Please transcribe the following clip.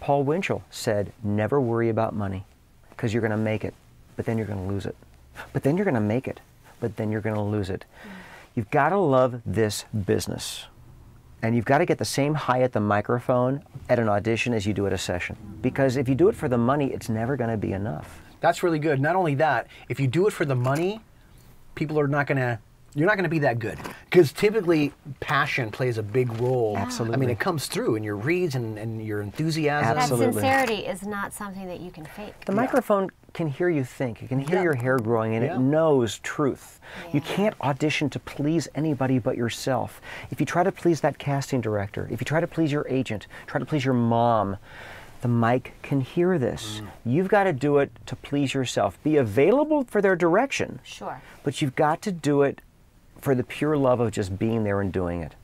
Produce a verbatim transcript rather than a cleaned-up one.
Paul Winchell said, never worry about money, because you're going to make it, but then you're going to lose it. But then you're going to make it, but then you're going to lose it. You've got to love this business. And you've got to get the same high at the microphone at an audition as you do at a session. Because if you do it for the money, it's never going to be enough. That's really good. Not only that, if you do it for the money, people are not going to, you're not going to be that good. Because typically, passion plays a big role. Absolutely. I mean, it comes through in your reads and, and your enthusiasm. Absolutely. That sincerity is not something that you can fake. The yeah. microphone can hear you think. It can hear yeah. your hair growing, and yeah. it knows truth. Yeah. You can't audition to please anybody but yourself. If you try to please that casting director, if you try to please your agent, try to please your mom, the mic can hear this. Mm. You've got to do it to please yourself. Be available for their direction. Sure. But you've got to do it for the pure love of just being there and doing it.